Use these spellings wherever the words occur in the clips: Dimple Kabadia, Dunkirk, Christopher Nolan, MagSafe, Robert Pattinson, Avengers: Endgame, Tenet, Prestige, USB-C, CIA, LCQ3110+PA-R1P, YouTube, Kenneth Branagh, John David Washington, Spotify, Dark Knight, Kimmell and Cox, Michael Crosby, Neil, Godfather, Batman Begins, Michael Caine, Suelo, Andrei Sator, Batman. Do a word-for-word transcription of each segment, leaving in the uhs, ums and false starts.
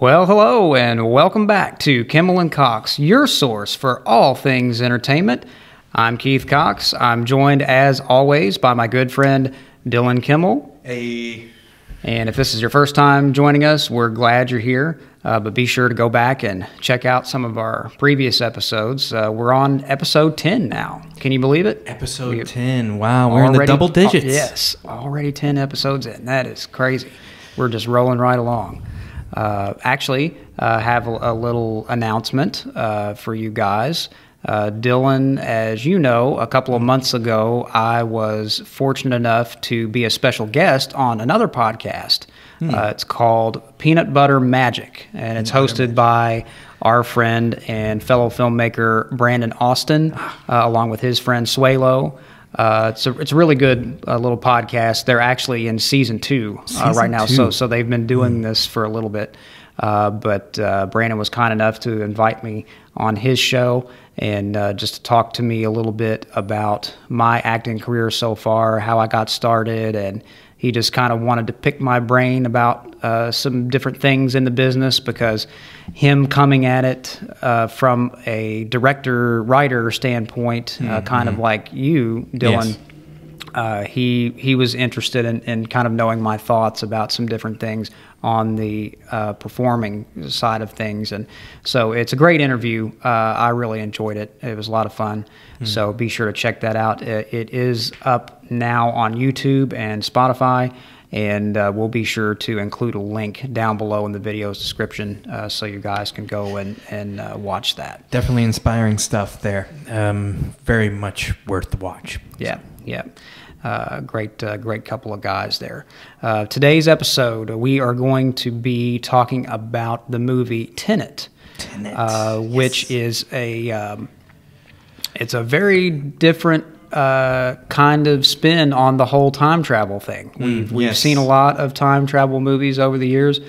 Well, hello, and welcome back to Kimmell and Cox, your source for all things entertainment. I'm Keith Cox. I'm joined, as always, by my good friend, Dylan Kimmel. Hey. And if this is your first time joining us, we're glad you're here, uh, but be sure to go back and check out some of our previous episodes. Uh, we're on episode ten now. Can you believe it? Episode We've ten. Wow, we're already in the double digits. Oh, yes, already ten episodes in. That is crazy. We're just rolling right along. Uh, actually, uh, have a, a little announcement uh, for you guys. Uh, Dylan, as you know, a couple of months ago, I was fortunate enough to be a special guest on another podcast. Hmm. Uh, it's called Peanut Butter Magic, and Peanut it's hosted by our friend and fellow filmmaker Brandon Austin, uh, along with his friend Suelo. Uh, it's a it's a really good uh, little podcast. They're actually in season two uh, season right now, two. so so they've been doing mm. this for a little bit. Uh, but uh, Brandon was kind enough to invite me on his show and uh, just to talk to me a little bit about my acting career so far, how I got started, and he just kind of wanted to pick my brain about uh, some different things in the business because him coming at it uh, from a director-writer standpoint, mm-hmm. uh, kind of like you, Dylan, yes. uh, he he was interested in, in kind of knowing my thoughts about some different things on the uh, performing side of things. And so it's a great interview. Uh, I really enjoyed it. It was a lot of fun. Mm-hmm. So be sure to check that out. It, it is up now on YouTube and Spotify, and uh, we'll be sure to include a link down below in the video's description uh, so you guys can go and, and uh, watch that. Definitely inspiring stuff there. Um, very much worth the watch. Yeah, yeah. Uh, great, uh, great couple of guys there. Uh, today's episode, we are going to be talking about the movie Tenet, Tenet. Uh, yes. which is a um, it's a very different uh, kind of spin on the whole time travel thing. We've, mm, we've yes. seen a lot of time travel movies over the years.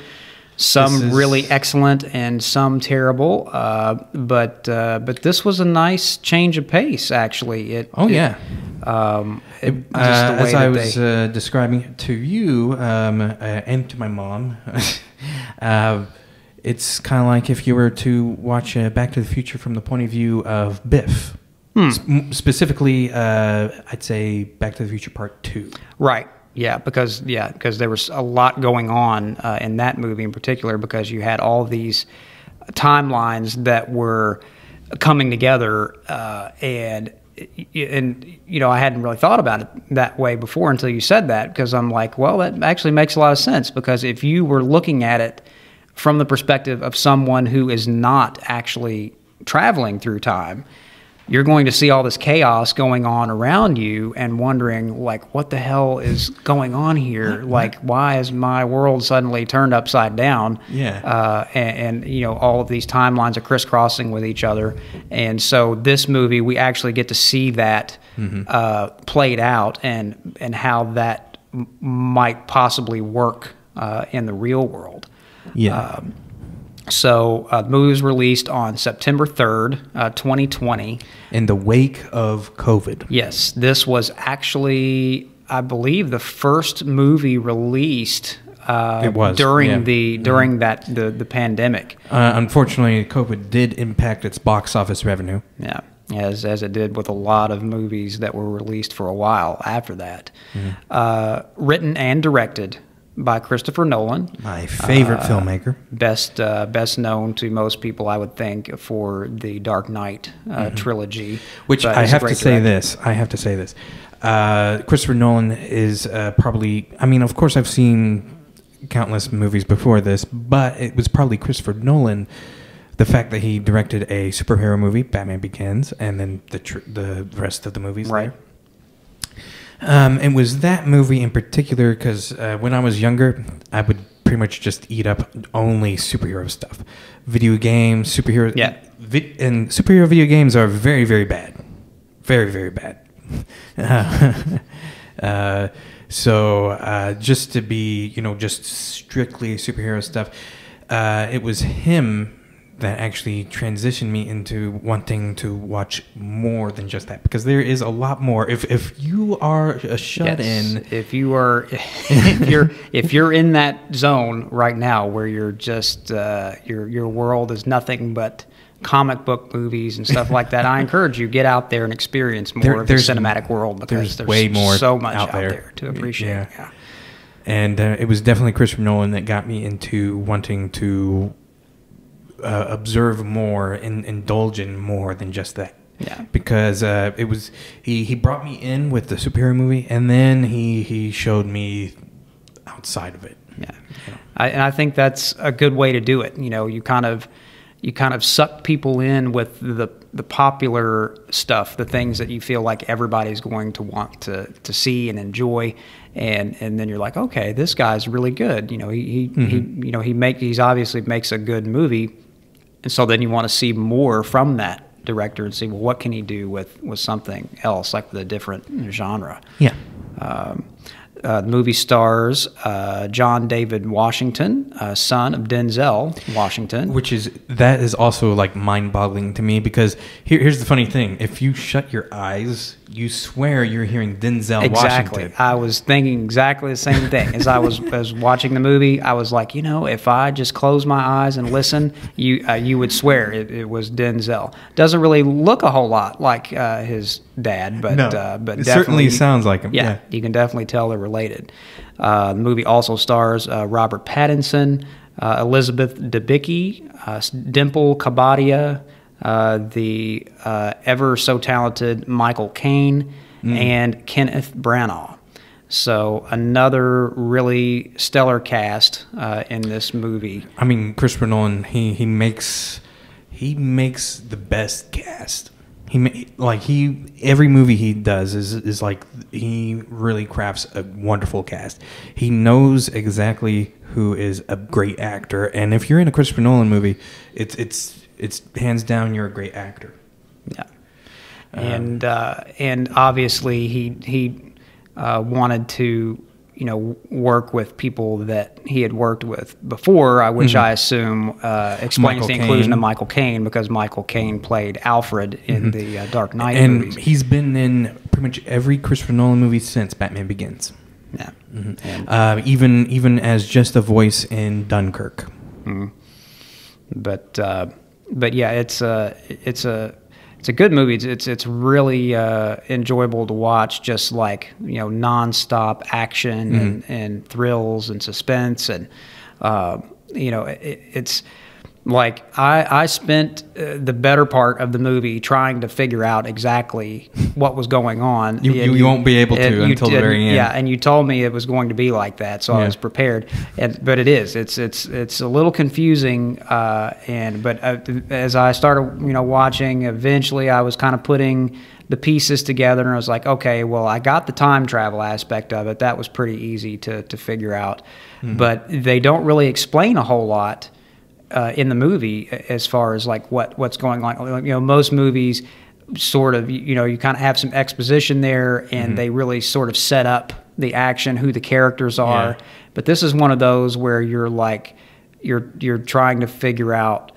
Some is... really excellent and some terrible, uh, but uh, but this was a nice change of pace. Actually, it. Oh it, yeah. Um, it, it, just the uh, way as I was they... uh, describing it to you um, uh, and to my mom, uh, it's kind of like if you were to watch uh, Back to the Future from the point of view of Biff. Hmm. Sp specifically, uh, I'd say Back to the Future Part two. Right. Yeah, because yeah, because there was a lot going on uh, in that movie in particular, because you had all these timelines that were coming together, uh, and and you know I hadn't really thought about it that way before until you said that, because I'm like, well, that actually makes a lot of sense, because if you were looking at it from the perspective of someone who is not actually traveling through time, you're going to see all this chaos going on around you and wondering, like, what the hell is going on here? Like, why is my world suddenly turned upside down? Yeah. Uh, and, and, you know, all of these timelines are crisscrossing with each other. And so this movie, we actually get to see that mm-hmm. uh, played out and, and how that m might possibly work uh, in the real world. Yeah. Um, So uh, the movie was released on September third, uh, twenty twenty. In the wake of COVID. Yes. This was actually, I believe, the first movie released uh, it was, during, yeah. the, during yeah. that, the, the pandemic. Uh, unfortunately, COVID did impact its box office revenue. Yeah, as, as it did with a lot of movies that were released for a while after that. Mm-hmm. uh, written and directed by Christopher Nolan, my favorite uh, filmmaker, best uh, best known to most people, I would think, for the Dark Knight uh, mm-hmm. trilogy. Which I have to say this. I have to say this. Uh, Christopher Nolan is uh, probably. I mean, of course, I've seen countless movies before this, but it was probably Christopher Nolan. The fact that he directed a superhero movie, Batman Begins, and then the tr the rest of the movies, right? There. Um, it was that movie in particular, because uh, when I was younger, I would pretty much just eat up only superhero stuff. Video games, superhero... Yeah. Vi and superhero video games are very, very bad. Very, very bad. uh, uh, so uh, just to be, you know, just strictly superhero stuff, uh, it was him that actually transitioned me into wanting to watch more than just that, because there is a lot more. If if you are a shut-in, yes. if you are, if you're if you're in that zone right now where you're just uh, your your world is nothing but comic book movies and stuff like that, I encourage you, get out there and experience more there, of the cinematic world, because there's, there's way more so much out there, out there to appreciate. Yeah, yeah. And uh, it was definitely Christopher Nolan that got me into wanting to. Uh, observe more and indulge in more than just that. Yeah. Because uh, it was he he brought me in with the superhero movie, and then he he showed me outside of it. Yeah. You know? I, and I think that's a good way to do it. You know, you kind of you kind of suck people in with the the popular stuff, the things that you feel like everybody's going to want to to see and enjoy. And and then you're like, okay, this guy's really good. You know, he he, mm-hmm. he you know he make he's obviously makes a good movie. And so then you want to see more from that director and see, well, what can he do with, with something else, like with a different genre? Yeah. Um, uh, the movie stars uh, John David Washington, uh, son of Denzel Washington. Which is, that is also like mind-boggling to me, because here, here's the funny thing. If you shut your eyes, you swear you're hearing Denzel exactly. Washington. Exactly. I was thinking exactly the same thing. As I was as watching the movie, I was like, you know, if I just close my eyes and listen, you uh, you would swear it, it was Denzel. Doesn't really look a whole lot like uh, his dad, but, no, uh, but it definitely certainly sounds like him. Yeah, yeah, you can definitely tell they're related. Uh, the movie also stars uh, Robert Pattinson, uh, Elizabeth Debicki, uh, Dimple Kabadia, Uh, the uh, ever so talented Michael Caine, mm. and Kenneth Branagh. So another really stellar cast uh, in this movie. I mean, Christopher Nolan, he he makes he makes the best cast. He like he every movie he does is is like he really crafts a wonderful cast. He knows exactly who is a great actor, and if you're in a Christopher Nolan movie, it's it's. It's hands down, you're a great actor. Yeah, um, and uh, and obviously he he uh, wanted to you know work with people that he had worked with before, which mm-hmm. I assume uh, explains Michael the inclusion Caine. Of Michael Caine, because Michael Caine played Alfred in mm-hmm. the uh, Dark Knight and movies. He's been in pretty much every Christopher Nolan movie since Batman Begins. Yeah, mm-hmm. and, uh, even even as just a voice in Dunkirk. Mm-hmm. But. Uh, But yeah, it's a it's a it's a good movie. It's it's, it's really uh, enjoyable to watch. Just like you know, nonstop action mm-hmm. and, and thrills and suspense, and uh, you know, it, it's like I I spent uh, the better part of the movie trying to figure out exactly what was going on. you, you, you won't be able to until did, the very end. Yeah, and you told me it was going to be like that, so yeah. I was prepared. And but it is it's it's it's a little confusing. Uh, and but uh, as I started you know watching, eventually I was kind of putting the pieces together, and I was like, okay, well, I got the time travel aspect of it. That was pretty easy to to figure out. Mm-hmm. But they don't really explain a whole lot. Uh, in the movie, as far as like what what's going on, you know, most movies sort of you know you kind of have some exposition there, and mm-hmm. they really sort of set up the action, who the characters are. Yeah. But this is one of those where you're like, you're you're trying to figure out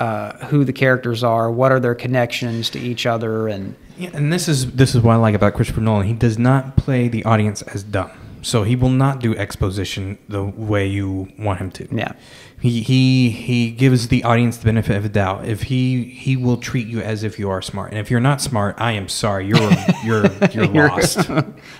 uh, who the characters are, what are their connections to each other, and yeah, and this is this is what I like about Christopher Nolan. He does not play the audience as dumb. So he will not do exposition the way you want him to. Yeah, he he he gives the audience the benefit of the doubt. If he he will treat you as if you are smart, and if you're not smart, I am sorry, you're you're you're lost.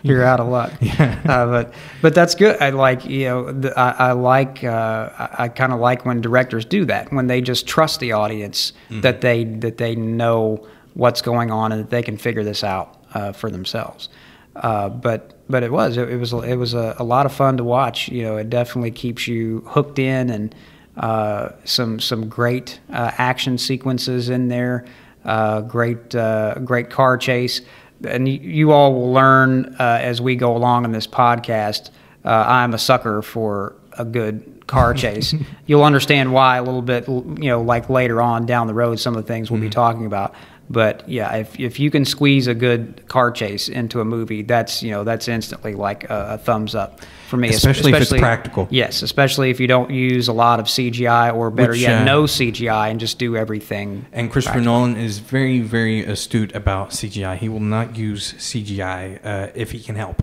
You're out of luck. Yeah. Uh, but but that's good. I like you know the, I, I like uh, I, I kind of like when directors do that, when they just trust the audience mm-hmm. that they that they know what's going on and that they can figure this out uh, for themselves. Uh, but. But it was it, it was it was a, a lot of fun to watch. You know, it definitely keeps you hooked in, and uh, some some great uh, action sequences in there, uh, great uh, great car chase, and you, you all will learn uh, as we go along in this podcast. Uh, I'm a sucker for a good car chase. You'll understand why a little bit. You know, like later on down the road, some of the things we'll mm-hmm. be talking about. But yeah, if if you can squeeze a good car chase into a movie, that's you know that's instantly like a, a thumbs up for me. Especially, especially if it's practical. Yes, especially if you don't use a lot of C G I, or better Which, yet, uh, no C G I, and just do everything. And Christopher practical. Nolan is very, very astute about C G I. He will not use C G I uh, if he can help.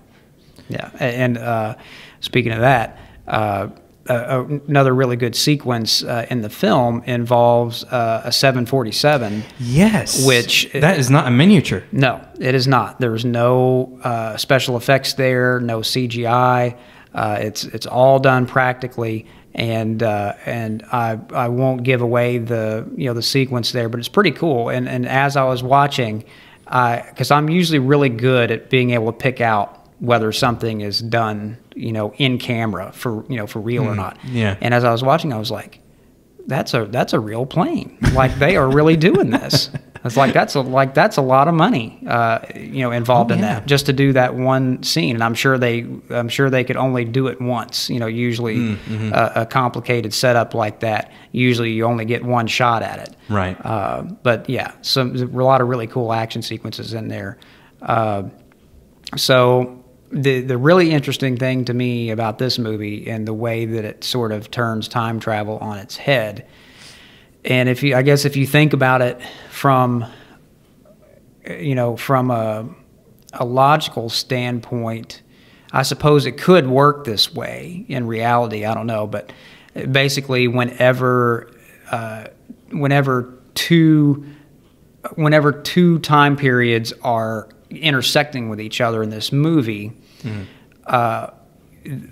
Yeah, and uh, speaking of that. Uh, Uh, another really good sequence uh, in the film involves uh, a seven forty-seven. Yes. Which... That is not a miniature. No, it is not. There's no uh, special effects there, no C G I. Uh, it's it's all done practically, and uh, and I I won't give away the you know the sequence there, but it's pretty cool. And and as I was watching, because I'm usually really good at being able to pick out whether something is done, you know, in camera for, you know, for real mm, or not. Yeah. And as I was watching, I was like, that's a, that's a real plane. Like they are really doing this. I was like, that's a, like, that's a lot of money, uh, you know, involved oh, in yeah. that just to do that one scene. And I'm sure they, I'm sure they could only do it once, you know, usually mm, mm-hmm. a, a complicated setup like that. Usually you only get one shot at it. Right. Uh, but yeah, some, a lot of really cool action sequences in there. Uh, so, The, the really interesting thing to me about this movie and the way that it sort of turns time travel on its head, and if you, I guess if you think about it from, you know, from a, a logical standpoint, I suppose it could work this way in reality. I don't know, but basically whenever, uh, whenever two, whenever two time periods are intersecting with each other in this movie, mm. uh,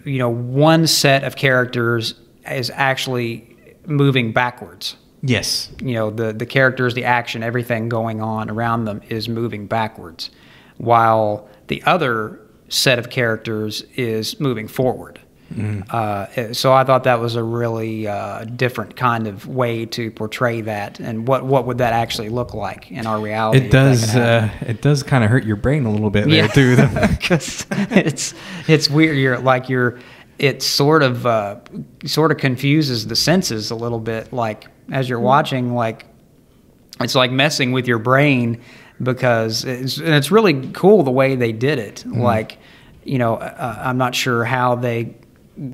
you know, one set of characters is actually moving backwards. Yes. You know, the, the characters, the action, everything going on around them is moving backwards, while the other set of characters is moving forward. Mm. Uh, so I thought that was a really uh, different kind of way to portray that, and what what would that actually look like in our reality? It does uh, it does kind of hurt your brain a little bit there, yeah. too, because it's it's weird. You're like you're it sort of uh, sort of confuses the senses a little bit. Like as you're watching, like it's like messing with your brain, because it's and it's really cool the way they did it. Mm. Like you know, uh, I'm not sure how they.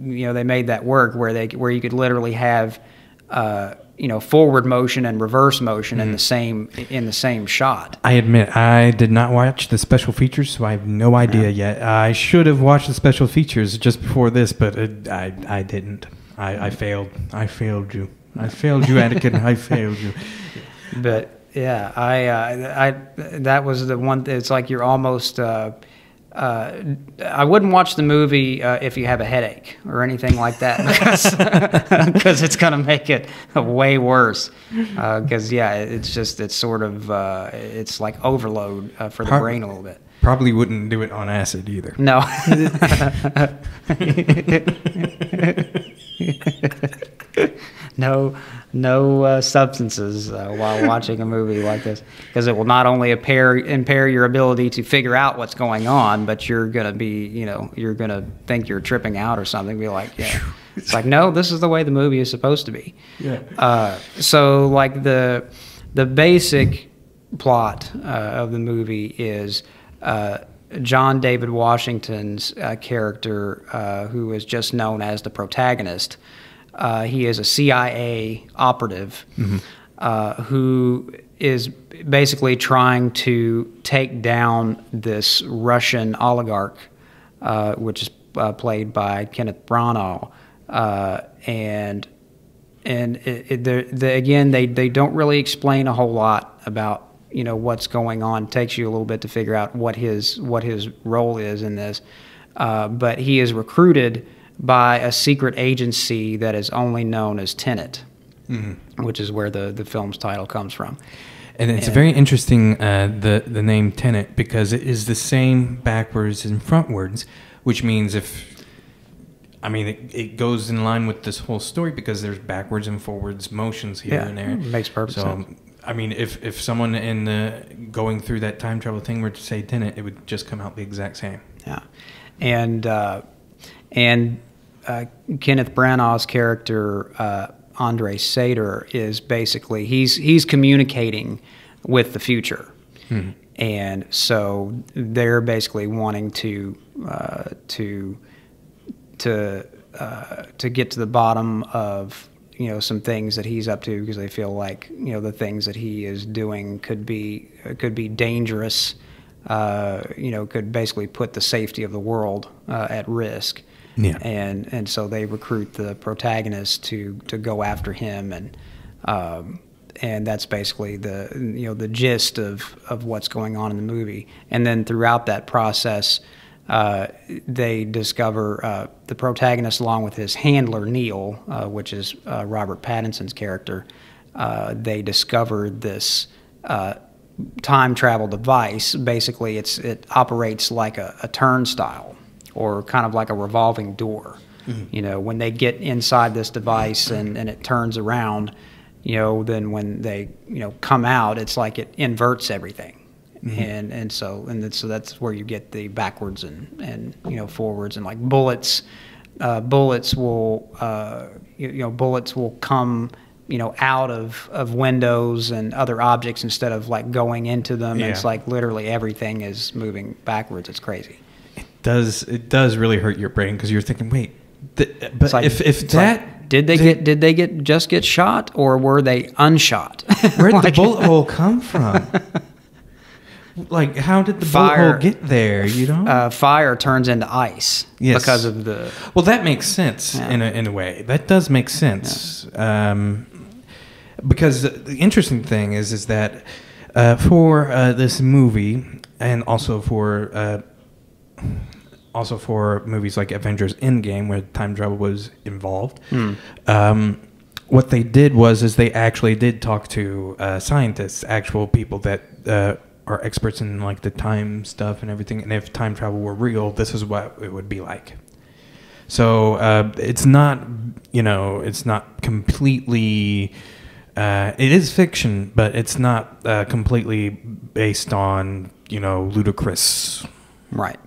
You know, they made that work where they where you could literally have uh you know forward motion and reverse motion mm-hmm. in the same in the same shot. I admit I did not watch the special features, so I have no idea no. yet. I should have watched the special features just before this, but it, I I didn't. I, I failed. I failed you. I failed you, Anakin. I failed you. But yeah, I uh, I that was the one. It's like you're almost. Uh, Uh, I wouldn't watch the movie uh, if you have a headache or anything like that, because, because it's going to make it way worse. Because uh, yeah, it's just it's sort of uh, it's like overload uh, for the probably, brain a little bit. Probably wouldn't do it on acid either. No. No, no uh, substances uh, while watching a movie like this, because it will not only impair, impair your ability to figure out what's going on, but you're gonna be, you know, you're gonna think you're tripping out or something. Be like, yeah, it's like no, this is the way the movie is supposed to be. Yeah. Uh, so like the the basic plot uh, of the movie is uh, John David Washington's uh, character, uh, who is just known as the protagonist. Uh, he is a C I A operative mm-hmm. uh, who is basically trying to take down this Russian oligarch, uh, which is uh, played by Kenneth Branagh. Uh, and and it, it, the, again, they, they don't really explain a whole lot about you know what's going on. It takes you a little bit to figure out what his what his role is in this. Uh, but he is recruited by a secret agency that is only known as Tenet, mm-hmm. which is where the, the film's title comes from. And it's and, very interesting, uh, the, the name Tenet, because it is the same backwards and frontwards, which means if, I mean, it, it goes in line with this whole story because there's backwards and forwards motions here yeah, and there. It makes perfect so, sense. I mean, if, if someone in the, going through that time travel thing were to say Tenet, it would just come out the exact same. Yeah. And, uh, and, Uh, Kenneth Branagh's character, uh, Andrei Sator, is basically he's he's communicating with the future. Hmm. And so they're basically wanting to uh, to to uh, to get to the bottom of, you know, some things that he's up to, because they feel like, you know, the things that he is doing could be could be dangerous. Uh, you know, could basically put the safety of the world uh, at risk. Yeah. And and so they recruit the protagonist to to go after him, and um, and that's basically the you know the gist of of what's going on in the movie. And then throughout that process, uh, they discover uh, the protagonist, along with his handler Neil, uh, which is uh, Robert Pattinson's character. Uh, they discover this Uh, time travel device. Basically, it's it operates like a, a turnstile, or kind of like a revolving door. Mm-hmm. You know, when they get inside this device and, and it turns around, you know, then when they you know come out, it's like it inverts everything. Mm-hmm. and and so and so that's where you get the backwards and and you know forwards, and like bullets, uh, bullets will uh, you, you know bullets will come, you know, out of, of windows and other objects instead of like going into them. Yeah. And it's like literally everything is moving backwards. It's crazy. It does. It does really hurt your brain, because you're thinking, wait, th but it's like, if if it's that like, did they did, get did they get just get shot, or were they unshot? Where did like, the bullet hole come from? Like, how did the fire, bullet hole get there? You know, uh, fire turns into ice. Yes. Because of the. Well, that makes sense. Yeah. in a in a way. That does make sense. Yeah. Um, Because the interesting thing is, is that uh, for uh, this movie, and also for uh, also for movies like Avengers: Endgame, where time travel was involved, mm. um, what they did was is they actually did talk to uh, scientists, actual people that uh, are experts in like the time stuff and everything. And if time travel were real, this is what it would be like. So uh, it's not, you know, it's not completely. Uh, it is fiction, but it's not uh, completely based on, you know, ludicrous, right?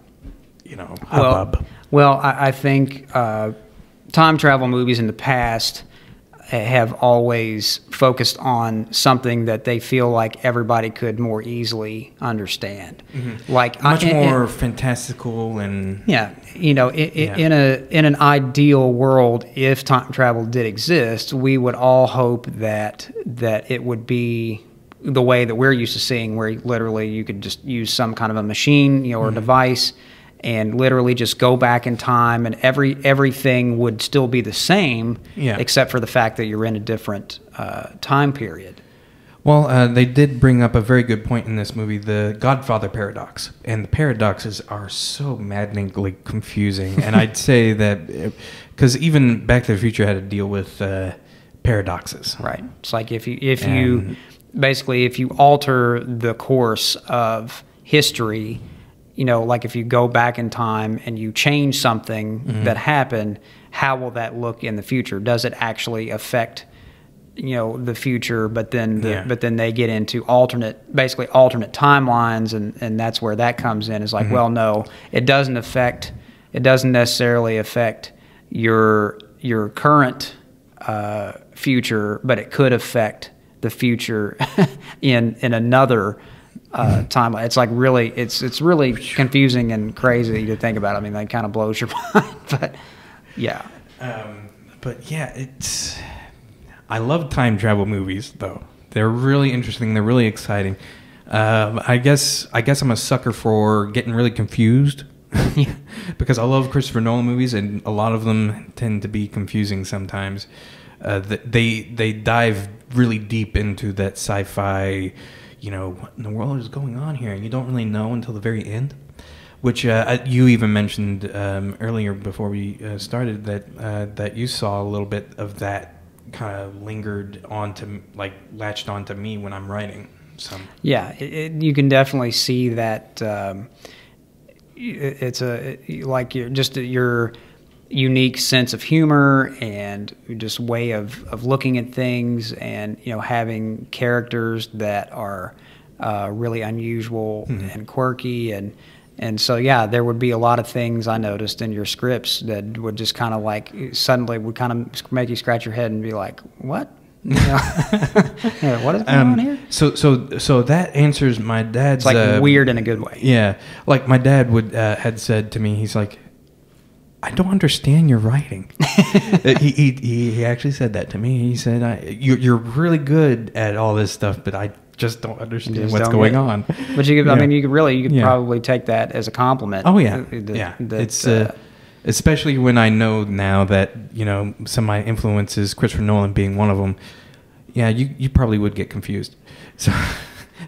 You know, hubbub. Well, well I, I think uh, time travel movies in the past have always focused on something that they feel like everybody could more easily understand, mm-hmm. like much I, more it, fantastical and yeah, you know, it, yeah. in a in an ideal world, if time travel did exist, we would all hope that that it would be the way that we're used to seeing, where literally you could just use some kind of a machine, you know, or mm-hmm. a device, and literally just go back in time, and every everything would still be the same, yeah. except for the fact that you're in a different uh, time period. Well, uh, they did bring up a very good point in this movie, the Godfather paradox. And the paradoxes are so maddeningly confusing. And I'd say that, because even Back to the Future had to deal with uh, paradoxes. Right. It's like if you, if and, you, basically if you alter the course of history, you know, like if you go back in time and you change something mm-hmm. that happened, how will that look in the future? Does it actually affect, you know, the future? But then, the, yeah. but then they get into alternate, basically alternate timelines, and and that's where that comes in. Is like, mm-hmm. well, no, it doesn't affect. It doesn't necessarily affect your your current uh, future, but it could affect the future in in another. Uh, time. It's like really, it's it's really confusing and crazy to think about. I mean, that kind of blows your mind. But yeah, um, but yeah, it's. I love time travel movies, though. They're really interesting. They're really exciting. Uh, I guess I guess I'm a sucker for getting really confused, because I love Christopher Nolan movies, and a lot of them tend to be confusing sometimes. Uh, they they dive really deep into that sci-fi. You know, what in the world is going on here? And you don't really know until the very end, which uh, you even mentioned um, earlier before we uh, started that uh, that you saw a little bit of that kind of lingered on to, like, latched onto me when I'm writing some. Yeah, it, it, you can definitely see that um, it, it's a it, like your just your unique sense of humor and just way of, of looking at things, and, you know, having characters that are uh, really unusual mm-hmm. and quirky. And, and so, yeah, there would be a lot of things I noticed in your scripts that would just kind of like suddenly would kind of make you scratch your head and be like, what? Yeah, what is going um, on here? So, so, so that answers my dad's. It's like uh, weird in a good way. Yeah, like my dad would uh, had said to me, he's like, "I don't understand your writing." he, he he actually said that to me. He said, I, you, "You're really good at all this stuff, but I just don't understand just what's don't going get, on." But you, could, yeah. I mean, you could really, you could yeah. probably take that as a compliment. Oh yeah, that, yeah. That, it's. Uh, uh, Especially when I know now that, you know, some of my influences, Christopher Nolan being one of them, yeah, you, you probably would get confused. So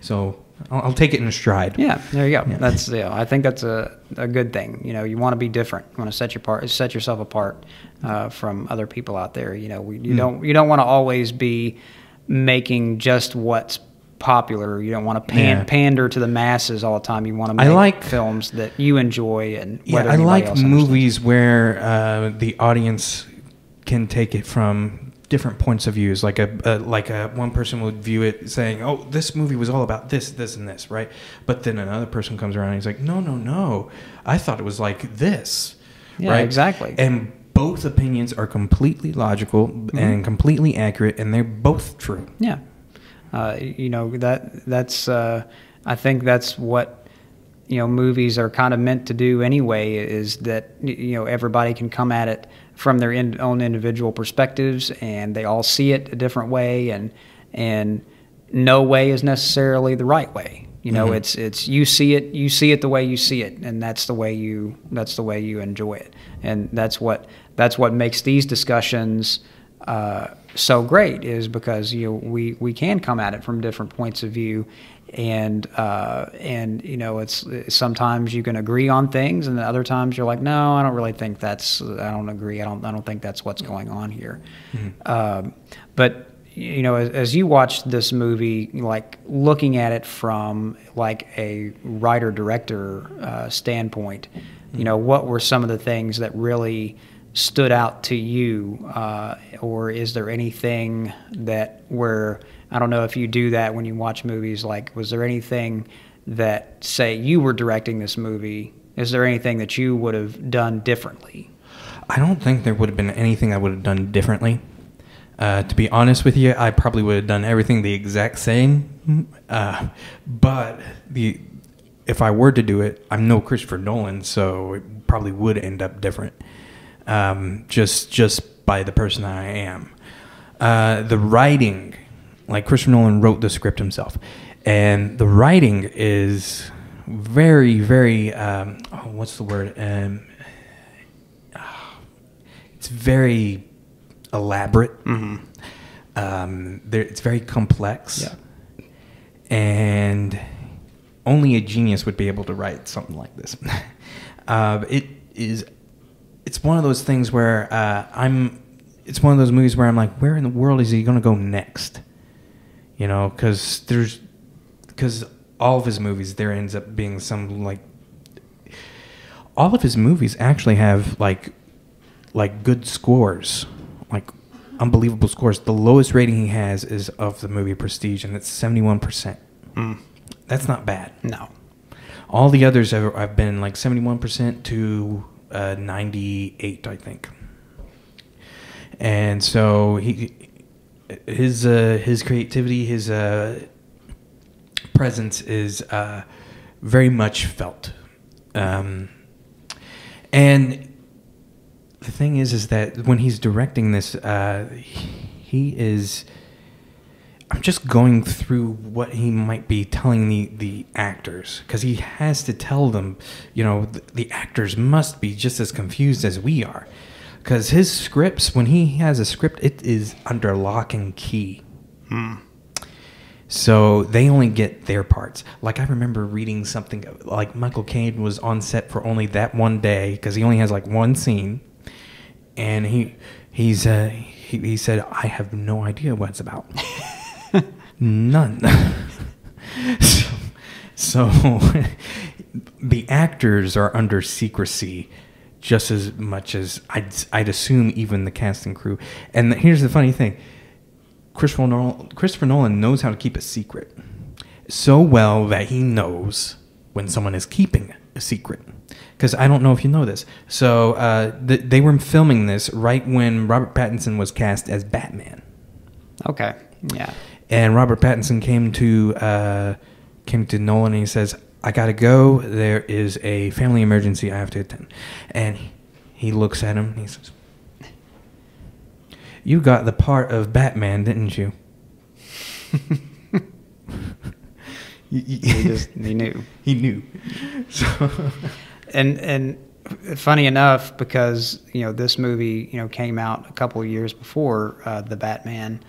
so I'll, I'll take it in a stride. Yeah, there you go. Yeah. That's, you know, I think that's a, a good thing. You know, you want to be different. You want to set your part, set yourself apart uh, from other people out there. You know, we, you, mm. don't, you don't want to always be making just what's popular. You don't want to pan, yeah. pander to the masses all the time. You want to make I like, films that you enjoy, and yeah, I like movies where uh, the audience can take it from different points of views. Like a, a like a one person would view it saying, "Oh, this movie was all about this, this, and this," right? But then another person comes around and he's like, "No, no, no, I thought it was like this," yeah, right? Exactly, and. Both opinions are completely logical mm-hmm. and completely accurate, and they're both true. Yeah. Uh, you know, that that's uh, I think that's what, you know, movies are kind of meant to do anyway, is that, you know, everybody can come at it from their in, own individual perspectives, and they all see it a different way, and and no way is necessarily the right way. You know, mm-hmm. it's it's you see it you see it the way you see it, and that's the way you that's the way you enjoy it, and that's what that's what makes these discussions uh so great, is because, you know, we we can come at it from different points of view, and uh and you know, it's sometimes you can agree on things, and other times you're like, no, I don't really think that's, I don't agree, I don't I don't think that's what's going on here. Mm-hmm. Um, but you know, as, as you watch this movie, like looking at it from like a writer director uh, standpoint, mm-hmm. you know, what were some of the things that really stood out to you, uh, or is there anything that where, I don't know if you do that when you watch movies, like was there anything that, say you were directing this movie, is there anything that you would have done differently? I don't think there would have been anything I would have done differently. Uh, to be honest with you, I probably would have done everything the exact same, uh, but the if I were to do it, I'm no Christopher Nolan, so it probably would end up different. Um, just just by the person that I am. Uh, the writing, like Christopher Nolan wrote the script himself, and the writing is very, very, um, oh, what's the word? Um, it's very elaborate. Mm-hmm. um, there, it's very complex. Yeah. And only a genius would be able to write something like this. uh, it is... It's one of those things where uh, I'm. It's one of those movies where I'm like, where in the world is he going to go next? You know, because there's, because all of his movies there ends up being some like. All of his movies actually have like, like good scores, like unbelievable scores. The lowest rating he has is of the movie Prestige, and it's seventy-one percent. Mm. That's not bad. No. All the others have, have been like seventy-one percent to. Uh, ninety-eight, I think, and so he, his uh, his creativity, his uh, presence is uh, very much felt. Um, and the thing is, is that when he's directing this, uh, he is. I'm just going through what he might be telling the, the actors, because he has to tell them, you know, the, the actors must be just as confused as we are, because his scripts, when he has a script, it is under lock and key. Hmm. So they only get their parts. Like I remember reading something like Michael Caine was on set for only that one day, because he only has like one scene, and he, he's, uh, he, he said, I have no idea what it's about. None. so, so the actors are under secrecy just as much as I'd, I'd assume even the cast and crew. And the, here's the funny thing. Christopher Nolan, Christopher Nolan knows how to keep a secret so well that he knows when someone is keeping a secret. Because I don't know if you know this. So uh, th they were filming this right when Robert Pattinson was cast as Batman. Okay. Yeah. And Robert Pattinson came to uh, came to Nolan and he says, "I gotta go. There is a family emergency I have to attend." And he looks at him and he says, "You got the part of Batman, didn't you?" he, just, he knew. He knew. So. And and funny enough, because you know this movie you know came out a couple of years before uh, the Batman.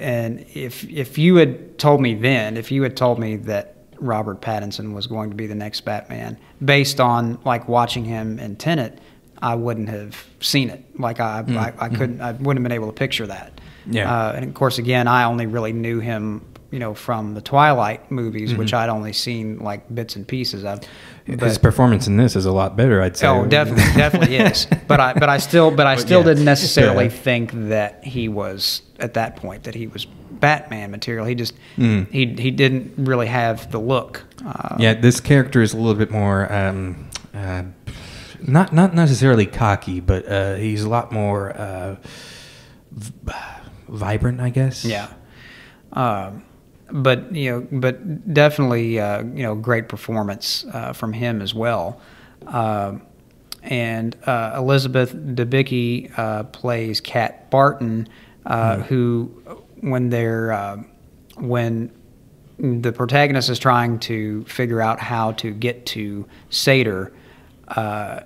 And if if you had told me then, if you had told me that Robert Pattinson was going to be the next Batman, based on like watching him in Tenet, I wouldn't have seen it. Like I, mm. I, I couldn't, mm. I wouldn't have been able to picture that. Yeah. Uh, and of course, again, I only really knew him, you know, from the Twilight movies, mm-hmm. which I'd only seen like bits and pieces of. But his performance in this is a lot better, I'd say. Oh, definitely, definitely is. But I, but I still, but I still but yeah. didn't necessarily yeah. think that he was at that point that he was Batman material. He just, mm. he he didn't really have the look. Uh, yeah, this character is a little bit more, um, uh, not not necessarily cocky, but uh, he's a lot more uh, vibrant, I guess. Yeah. Um, But you know, but definitely, uh, you know, great performance uh, from him as well. Uh, and uh, Elizabeth Debicki uh, plays Kat Barton, uh, mm. who, when they're uh, when the protagonist is trying to figure out how to get to Sator, uh,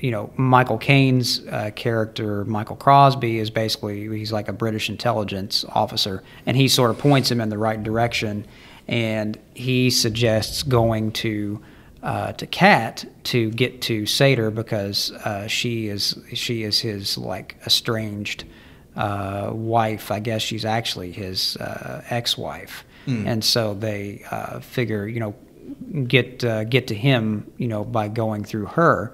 you know, Michael Caine's uh, character, Michael Crosby, is basically, he's like a British intelligence officer, and he sort of points him in the right direction, and he suggests going to uh, to Kat to get to Sator because uh, she is she is his like estranged uh, wife. I guess she's actually his uh, ex-wife, mm. and so they uh, figure, you know, get uh, get to him, you know, by going through her.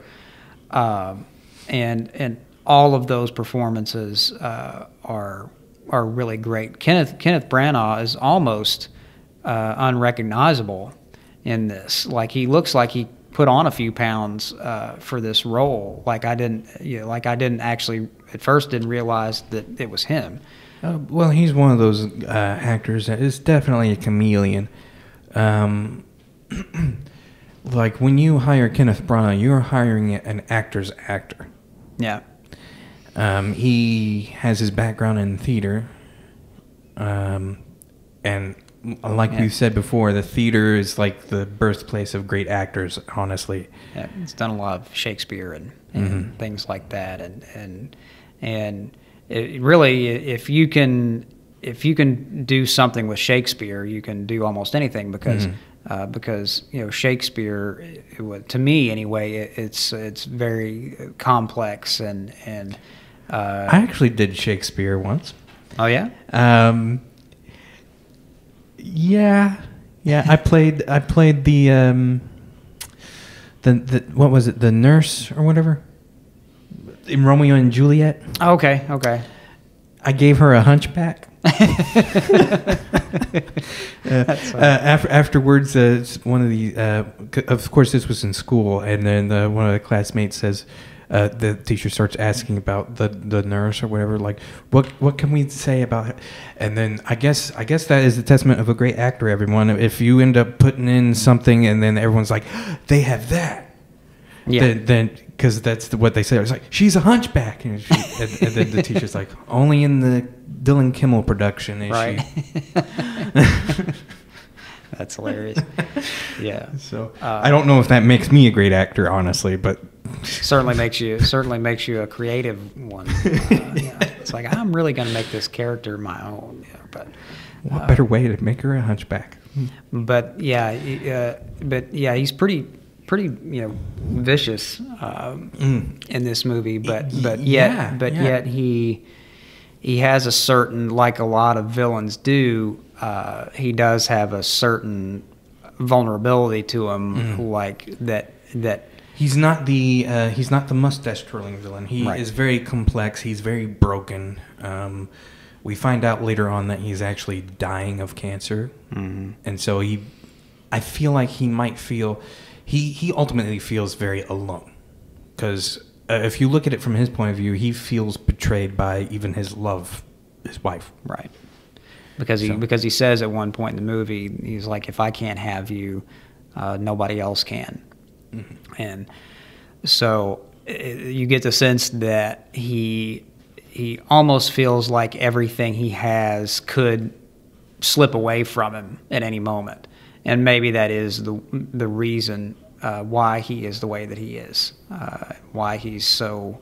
Um, and and all of those performances uh, are are really great. Kenneth Kenneth Branagh is almost uh, unrecognizable in this. Like he looks like he put on a few pounds uh, for this role. Like I didn't, you know, like I didn't actually at first didn't realize that it was him. Uh, well, he's one of those uh, actors that is definitely a chameleon. Um, Like, when you hire Kenneth Branagh, you're hiring an actor's actor. Yeah. Um, he has his background in theater. Um, and like yeah. you said before, the theater is like the birthplace of great actors, honestly. Yeah, it's done a lot of Shakespeare and, and mm-hmm. things like that. And, and, and it really, if you can... If you can do something with Shakespeare, you can do almost anything because, mm-hmm. uh, because you know Shakespeare, it, it, to me anyway, it, it's it's very complex and and. Uh, I actually did Shakespeare once. Oh yeah. Um, yeah, yeah. I played I played the um, the the what was it the nurse or whatever in Romeo and Juliet. Oh, okay. Okay. I gave her a hunchback. uh, uh, after, afterwards, uh, one of the, uh, of course, this was in school, and then the, one of the classmates says, uh, the teacher starts asking about the the nurse or whatever, like, what what can we say about her? And then I guess I guess that is the testament of a great actor. Everyone, if you end up putting in something, and then everyone's like, they have that, yeah, then. Because that's the, what they say. It's like, she's a hunchback. And, she, and, and then the teacher's like, only in the Dylan Kimmel production is right. she. That's hilarious. Yeah. So uh, I don't know if that makes me a great actor, honestly, but. certainly makes you certainly makes you a creative one. Uh, yeah. It's like, I'm really going to make this character my own. Yeah, but, what uh, better way to make her a hunchback? But yeah, uh, but yeah, he's pretty... pretty you know vicious um, mm. in this movie, but but yet yeah, but yeah. yet he he has a certain, like a lot of villains do, uh, he does have a certain vulnerability to him, mm. like that that he's not the uh, he's not the mustache twirling villain. He right. is very complex. He's very broken. Um, we find out later on that he's actually dying of cancer, mm. and so he I feel like he might feel. He, he ultimately feels very alone because uh, if you look at it from his point of view, he feels betrayed by even his love, his wife. Right. because he so. because he says at one point in the movie, he's like, if I can't have you, uh, nobody else can. Mm-hmm. And so it, you get the sense that he he almost feels like everything he has could slip away from him at any moment, and maybe that is the the reason uh, why he is the way that he is, uh, why he's so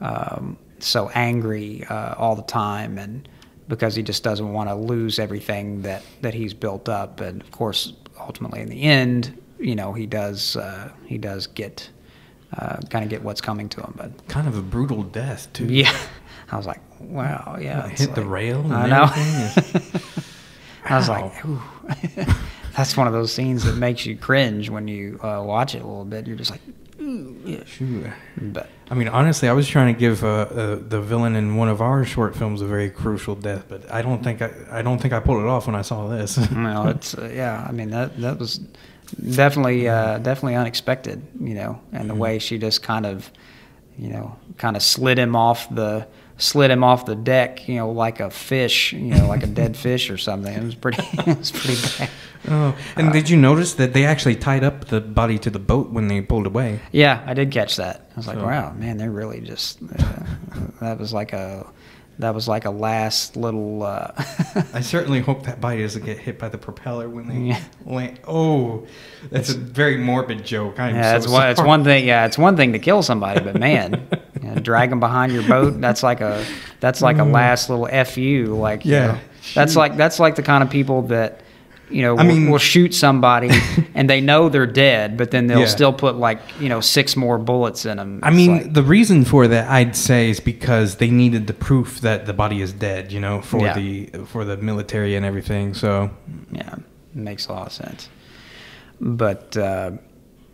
um, so angry uh, all the time, and because he just doesn't want to lose everything that that he's built up. And of course, ultimately in the end, you know, he does uh, he does get uh, kind of get what's coming to him, but kind of a brutal death too. Yeah, I was like, wow, yeah, hit like, the rail. And I know. I was like, ooh. That's one of those scenes that makes you cringe when you uh, watch it a little bit. You're just like, ooh, yeah. Sure. But I mean, honestly, I was trying to give uh, uh, the villain in one of our short films a very crucial death, but I don't think I, I don't think I pulled it off when I saw this. Well, it's uh, yeah. I mean, that that was definitely uh, definitely unexpected, you know, and the mm-hmm. way she just kind of, you know, kind of slid him off the. slid him off the deck, you know, like a fish, you know, like a dead fish or something. It was pretty, it was pretty bad. Oh, and uh, did you notice that they actually tied up the body to the boat when they pulled away? Yeah, I did catch that. I was so. like, wow, man, they're really just, uh, that was like a, that was like a last little, uh. I certainly hope that body doesn't get hit by the propeller when they yeah. land. Oh, that's it's, a very morbid joke. I'm yeah, so sorry. One, it's one thing. Yeah. It's one thing to kill somebody, but man, you know, drag them behind your boat. That's like a, that's like a last little F U. Like, yeah, you know, that's like, that's like the kind of people that, you know, I will, mean, will shoot somebody and they know they're dead, but then they'll yeah. still put like, you know, six more bullets in them. It's I mean, like, the reason for that I'd say is because they needed the proof that the body is dead, you know, for yeah. the, for the military and everything. So yeah, it makes a lot of sense. But, uh,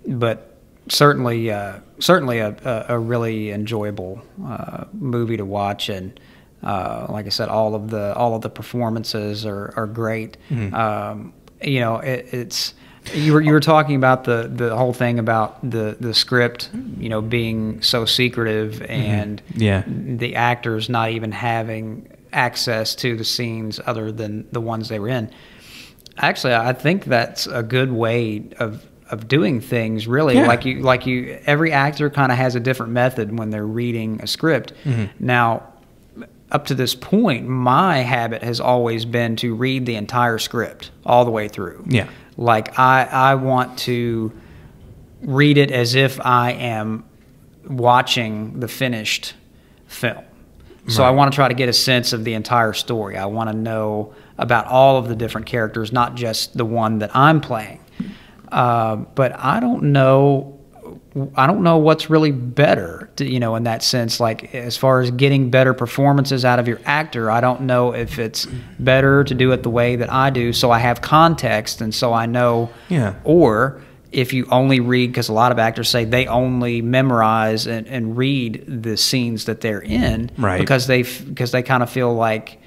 but, Certainly, uh, certainly a, a, a really enjoyable uh, movie to watch, and uh, like I said, all of the all of the performances are, are great. Mm-hmm. Um, you know, it, it's you were you were talking about the, the whole thing about the, the script, you know, being so secretive, and mm-hmm. yeah. the actors not even having access to the scenes other than the ones they were in. Actually, I think that's a good way of. of doing things, really. Yeah. Like you, like you, every actor kind of has a different method when they're reading a script. Mm-hmm. Now, up to this point, my habit has always been to read the entire script all the way through. Yeah. Like I, I want to read it as if I am watching the finished film. Right. So I want to try to get a sense of the entire story. I want to know about all of the different characters, not just the one that I'm playing. Uh, but I don't know, I don't know what's really better, to, you know, in that sense, like as far as getting better performances out of your actor, I don't know if it's better to do it the way that I do. So I have context. And so I know, yeah. or if you only read, cause a lot of actors say they only memorize and, and read the scenes that they're in, right. because they, because they kind of feel like,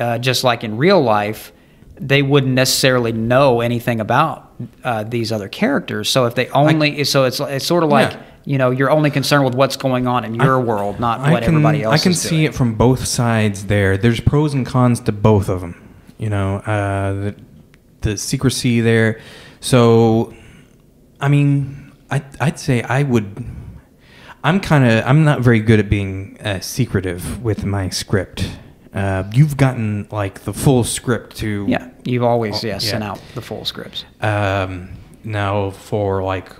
uh, just like in real life, they wouldn't necessarily know anything about uh, these other characters. So if they only, I, so it's it's sort of like, yeah. you know, you're only concerned with what's going on in your I, world, not I what can, everybody else is I can is see doing. It from both sides there. There's pros and cons to both of them, you know, uh, the, the secrecy there. So, I mean, I, I'd say I would, I'm kind of, I'm not very good at being uh, secretive with my script. Uh, you've gotten like the full script to yeah. You've always oh, yeah, yeah. sent out the full scripts. Um, now for like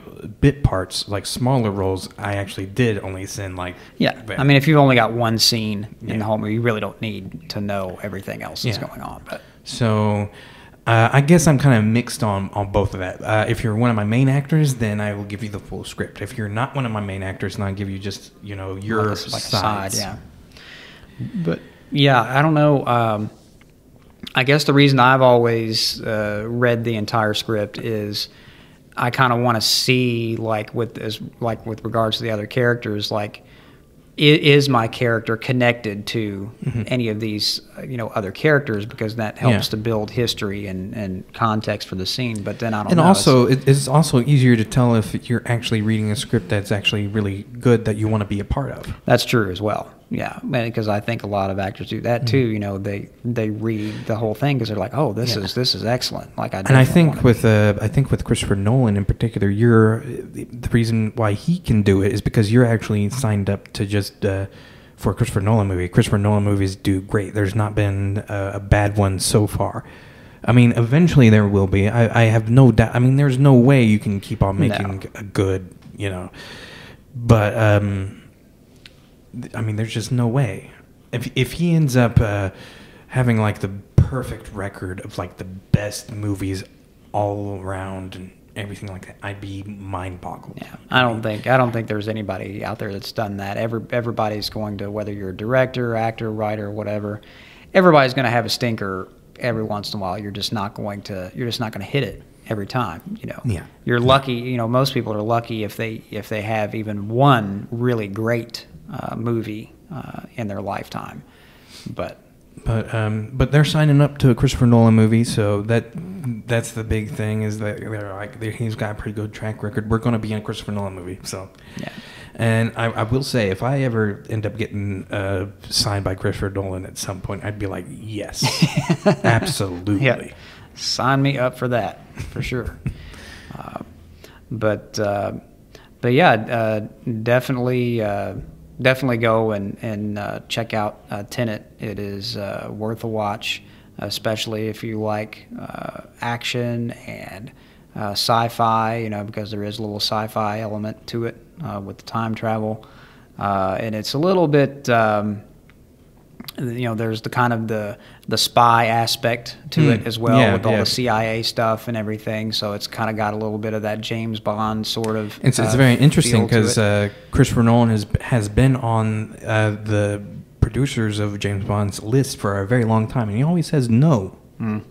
bit parts, like smaller roles, I actually did only send like yeah. But, I mean, if you've only got one scene yeah. in the whole movie, you really don't need to know everything else that's yeah. going on. But so uh, I guess I'm kind of mixed on on both of that. Uh, if you're one of my main actors, then I will give you the full script. If you're not one of my main actors, then I give you just you know your like a, like sides. A side, yeah, but. Yeah, I don't know. Um, I guess the reason I've always uh, read the entire script is I kind of want to see, like with as like with regards to the other characters, like is my character connected to mm-hmm. any of these, you know, other characters? Because that helps yeah. to build history and, and context for the scene. But then I don't. And know. also, it's, it's also easier to tell if you're actually reading a script that's actually really good that you want to be a part of. That's true as well. Yeah, because I think a lot of actors do that too. You know, they they read the whole thing because they're like, oh, this yeah. is this is excellent. Like I and I think with uh, I think with Christopher Nolan in particular, you're the reason why he can do it is because you're actually signed up to just uh, for a Christopher Nolan movie. Christopher Nolan movies do great. There's not been a, a bad one so far. I mean, eventually there will be. I, I have no doubt. I mean, there's no way you can keep on making no. a good, you know, but. Um, I mean, there's just no way. If if he ends up uh, having like the perfect record of like the best movies all around and everything like that, I'd be mind-boggled. Yeah, I don't think I don't think there's anybody out there that's done that. Every everybody's going to, whether you're a director, actor, writer, whatever, everybody's going to have a stinker every once in a while. You're just not going to you're just not going to hit it every time, you know. Yeah. You're lucky. You know, most people are lucky if they if they have even one really great. Uh, movie uh, in their lifetime, but but um, but they're signing up to a Christopher Nolan movie, so that that's the big thing is that they're like they're, he's got a pretty good track record. We're going to be in a Christopher Nolan movie, so yeah. And I, I will say, if I ever end up getting uh, signed by Christopher Nolan at some point, I'd be like, yes, absolutely, yeah. Sign me up for that for sure. uh, but uh, but yeah, uh, definitely. Uh, Definitely go and, and uh, check out uh, Tenet. It is uh, worth a watch, especially if you like uh, action and uh, sci-fi, you know, because there is a little sci-fi element to it uh, with the time travel. Uh, and it's a little bit, um, you know, there's the kind of the, the spy aspect to mm. it as well, yeah, with all yeah. the C I A stuff and everything. So it's kind of got a little bit of that James Bond sort of. It's, it's uh, very interesting because uh, Christopher Nolan has has been on uh, the producers of James Bond's list for a very long time, and he always says no. Mm.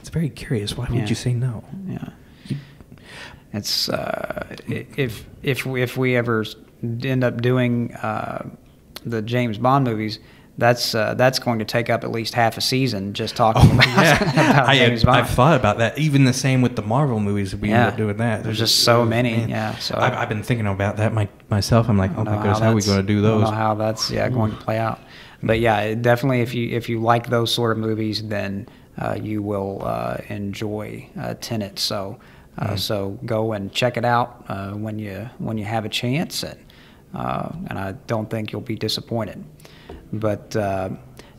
It's very curious. Why yeah. would you say no? Yeah, you, it's uh, if if we, if we ever end up doing uh, the James Bond movies. That's uh, that's going to take up at least half a season just talking oh, about, yeah. about I, James Bond. I've thought about that. Even the same with the Marvel movies. We yeah. end up doing that. There's, There's just so many. Man. Yeah. So I've, I've been thinking about that my, myself. I'm like, oh my gosh, how are we going to do those? I don't know how that's yeah going to play out. But yeah, definitely if you if you like those sort of movies, then uh, you will uh, enjoy uh, Tenet. So uh, mm. so go and check it out uh, when you when you have a chance, and uh, and I don't think you'll be disappointed. But uh,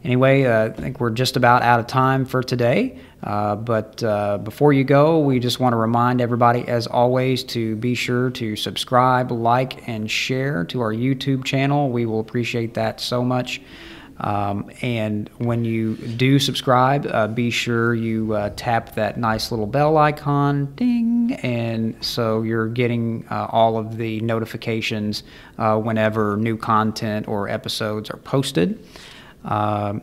anyway, uh, I think we're just about out of time for today. Uh, but uh, before you go, we just want to remind everybody, as always, to be sure to subscribe, like, and share to our YouTube channel. We will appreciate that so much. Um, and when you do subscribe, uh, be sure you uh, tap that nice little bell icon, ding, and so you're getting uh, all of the notifications uh, whenever new content or episodes are posted. Um,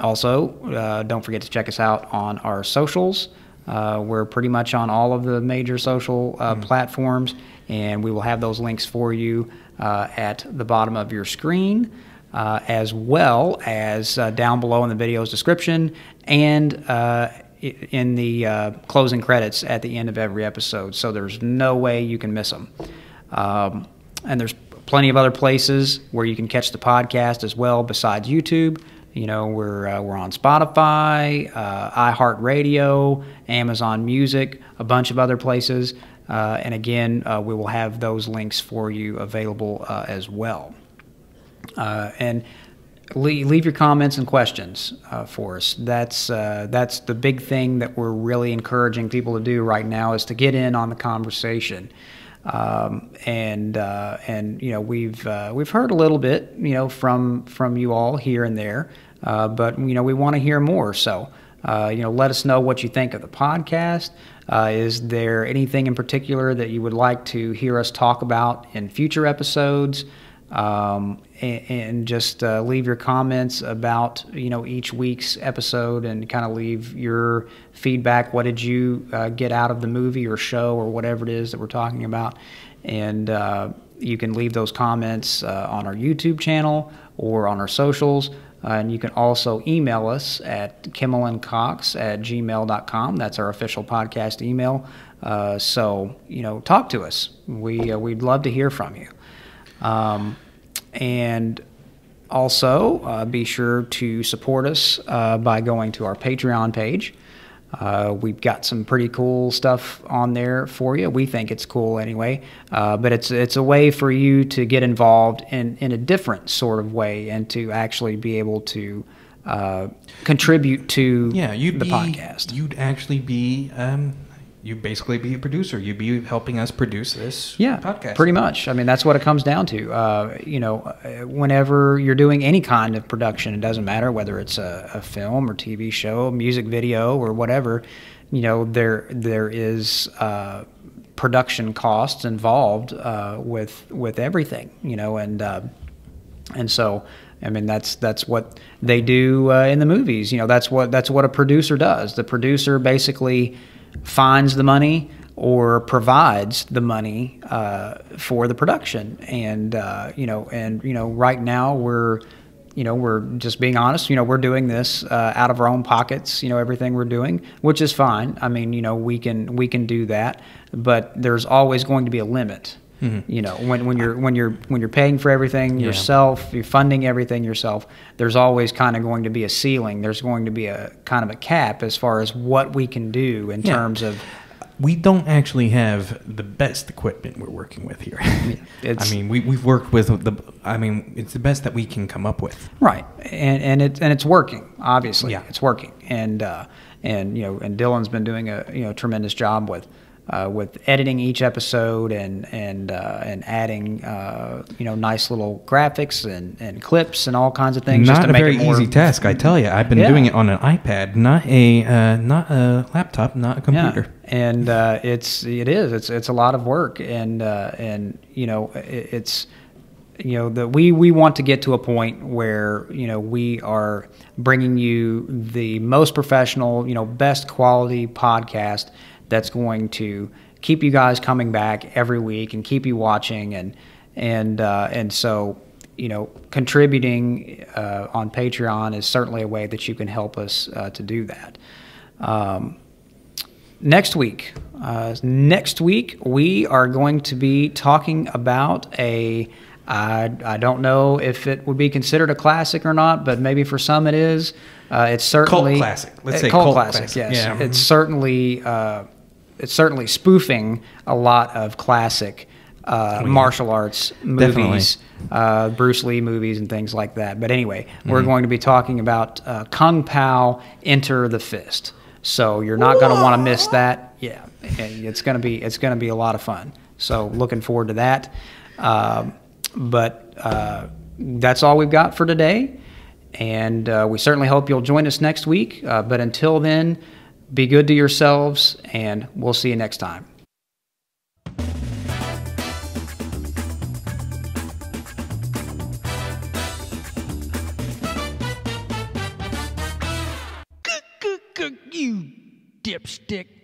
also, uh, don't forget to check us out on our socials. Uh, we're pretty much on all of the major social uh, mm. platforms, and we will have those links for you uh, at the bottom of your screen. Uh, as well as uh, down below in the video's description and uh, in the uh, closing credits at the end of every episode. So there's no way you can miss them. Um, and there's plenty of other places where you can catch the podcast as well besides YouTube. You know, we're, uh, we're on Spotify, uh, iHeartRadio, Amazon Music, a bunch of other places. Uh, and again, uh, we will have those links for you available uh, as well. Uh, and leave, leave your comments and questions uh, for us. That's, uh, that's the big thing that we're really encouraging people to do right now is to get in on the conversation. Um, and, uh, and, you know, we've, uh, we've heard a little bit, you know, from, from you all here and there, uh, but, you know, we want to hear more. So, uh, you know, let us know what you think of the podcast. Uh, is there anything in particular that you would like to hear us talk about in future episodes? Um, and, and just uh, leave your comments about, you know, each week's episode and kind of leave your feedback. What did you uh, get out of the movie or show or whatever it is that we're talking about? And uh, you can leave those comments uh, on our YouTube channel or on our socials. Uh, and you can also email us at Kimmell and Cox at gmail dot com. That's our official podcast email. Uh, so, you know, talk to us. We, uh, we'd love to hear from you. Um, and Also, uh, be sure to support us uh, by going to our Patreon page. Uh, we've got some pretty cool stuff on there for you. We think it's cool anyway, uh, but it's it's a way for you to get involved in, in a different sort of way and to actually be able to uh, contribute to yeah, you'd the be, podcast. You'd actually be... Um You'd basically be a producer. You'd be helping us produce this yeah, podcast. Pretty much. I mean, that's what it comes down to. Uh, you know, whenever you're doing any kind of production, it doesn't matter whether it's a, a film or T V show, music video or whatever, you know, there there is uh, production costs involved uh, with with everything, you know, and uh, and so... I mean, that's that's what they do uh, in the movies. You know, that's what that's what a producer does. The producer basically finds the money or provides the money uh, for the production. And uh, you know, and you know, right now we're, you know, we're just being honest. You know, we're doing this uh, out of our own pockets. You know, everything we're doing, which is fine. I mean, you know, we can we can do that, but there's always going to be a limit. Mm-hmm. You know, when, when you're when you're when you're paying for everything yeah. yourself, you're funding everything yourself. There's always kind of going to be a ceiling. There's going to be a kind of a cap as far as what we can do in yeah. terms of. We don't actually have the best equipment we're working with here. It's, I mean, we we've worked with the. I mean, it's the best that we can come up with. Right, and and it's and it's working. Obviously, yeah. it's working, and uh, and you know, and Dylan's been doing a you know tremendous job with. Uh, with editing each episode and and uh, and adding uh, you know nice little graphics and, and clips and all kinds of things. Not just to a make very it more... easy task, I tell you. I've been yeah. doing it on an iPad, not a uh, not a laptop, not a computer. Yeah. And uh, it's it is it's it's a lot of work, and uh, and you know it, it's you know that we we want to get to a point where you know we are bringing you the most professional, you know, best quality podcast. That's going to keep you guys coming back every week and keep you watching, and and uh, and so you know contributing uh, on Patreon is certainly a way that you can help us uh, to do that. Um, next week, uh, next week we are going to be talking about a. I, I don't know if it would be considered a classic or not, but maybe for some it is. Uh, it's certainly cult classic. Let's say cult, cult classic. classic. Yes, yeah. It's certainly. Uh, it's certainly spoofing a lot of classic uh, oh, yeah. martial arts movies, uh, Bruce Lee movies and things like that. But anyway, mm-hmm. we're going to be talking about uh, Kung Pao Enter the Fist. So you're not going to want to miss that. Yeah, it's going to be it's going to be a lot of fun. So looking forward to that. Um, but uh, that's all we've got for today. And uh, we certainly hope you'll join us next week. Uh, but until then... Be good to yourselves, and we'll see you next time. You dipstick.